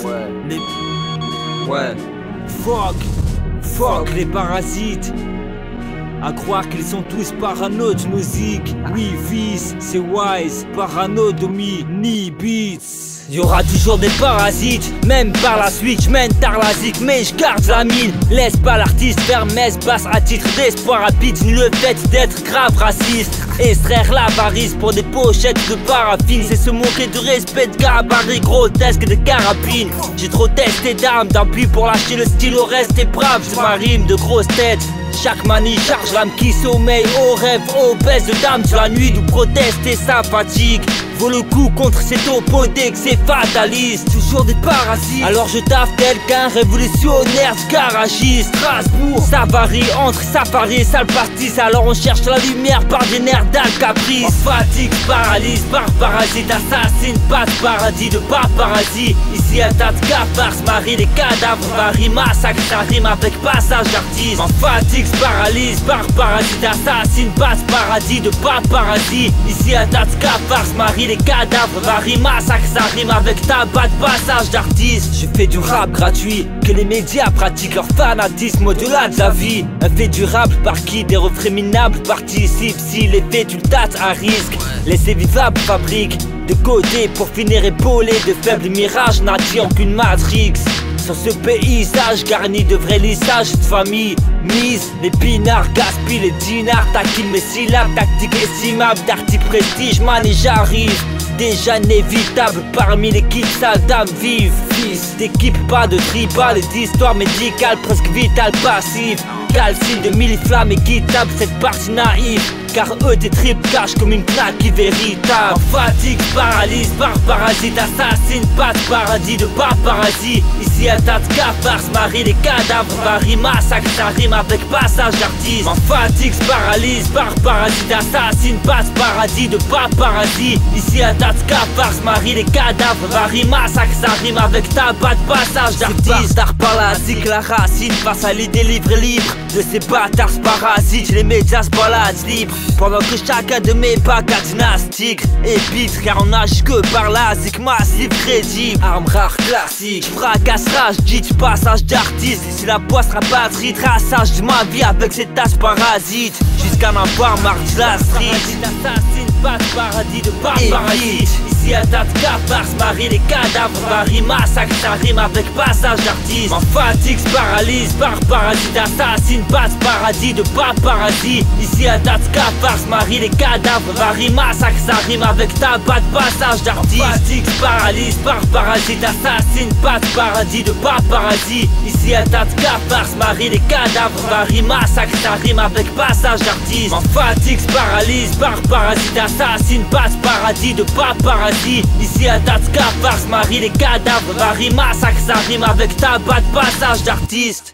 Ouais. Fuck les parasites. À croire qu'ils sont tous paranoïdes, musique. Oui, vice, c'est wise. Paranoïdomie, ni beats. Y'aura toujours des parasites, même par la suite. J'mène tarlasique, mais j'garde la mine. Laisse pas l'artiste faire messe basse à titre d'espoir rapide. Ni le fait d'être grave raciste. Extraire l'avarice pour des pochettes de paraffine, c'est se montrer de respect de gabarit grotesque de carabine. J'ai trop testé d'armes, d'un puits pour lâcher le stylo, reste et brave. C'est ma rime de grosse tête. Chaque manie charge l'âme qui sommeille au rêve, obèse de dame de la nuit d'où proteste et sa fatigue. Vaut le coup contre ces topos dès que c'est fataliste. Toujours des parasites. Alors je taffe tel qu'un révolutionnaire de garagiste. Strasbourg, ça varie entre safari et sale partisse. Alors on cherche la lumière par des nerfs d'alcaprice. Fatigue, paralyse, par parasite, assassine, pas de paradis, de pas parasite. Ici un tas de cafards se marient, les cadavres varient. Massacre, ça rime avec passage d'artiste. Fatigue, paralyse, par parasite, assassine, pas de paradis, de pas parasite. Ici un tas de cafards se marient. Les cadavres varient, massacre, ça rime avec tabac de passage d'artiste. Je fais du rap gratuit, que les médias pratiquent leur fanatisme au-delà de la vie. Un fait durable par qui des refrains minables participent si les vétultates à risque. Laissez vivable fabrique, de côté pour finir épaulé de faibles mirages n'attirant qu'une matrix. Sur ce paysage garni de vrais lissages de famille mise, les pinards gaspillent les dinars, taquille mes syllabes, tactique estimable, d'article prestige, man et j'arrive. Déjà inévitable parmi les kids, sales dames vives. Fils d'équipe, pas de tribal, d'histoire médicale presque vitale, passive. Calcine de mille flammes équitable, cette partie naïve. Car eux des tripes cachent comme une plaque qui véritable. Fatigue, paralyse, par parasite, assassine, pas de paradis, de pas parasite. Ici un tas de cafards se marient, les cadavres varient, massacre, ça rime avec passage d'artiste. Fatigue, paralyse, par parasite, assassine, pas de paradis, de pas parasite. Ici un tas de cafards se marient, les cadavres varient, massacre, ça rime avec tabac de passage d'artiste. Par parasique, la racine face à l'idée libre. De ces bâtards parasites, les médias se baladent libres. Pendant que chacun de mes bacs a dynastique et pitre, car on nage que par la zik massive crédible. Arme rare classique, fracasse rage, dit passage d'artiste. Si la poisse rapatrie, traçage de ma vie avec ces tasses parasites. Jusqu'à m'avoir marre de la street. Pas de paradis, de pas parasite. Ici un tas de cafards se marient, les cadavres varient, massacre, ça rime avec passage d'artiste. Fatigue, paralyse, par parasite, assassine, pas de paradis, de pas parasite. Ici un tas de cafards se marient, les cadavres varient, massacre, ça rime avec tabac de passage d'artiste. Fatigue, paralyse, par parasite, assassine, pas de paradis, de pas parasite. Ici un tas de cafards se marient, les cadavres varient, massacre, ça rime avec passage d'artiste. Fatigue, paralyse, par parasite, assassine, pas de paradis, de pas parasite. Ici un tas de cafards se marient, les cadavres varient, massacre, ça rime avec tabac de passage d'artiste.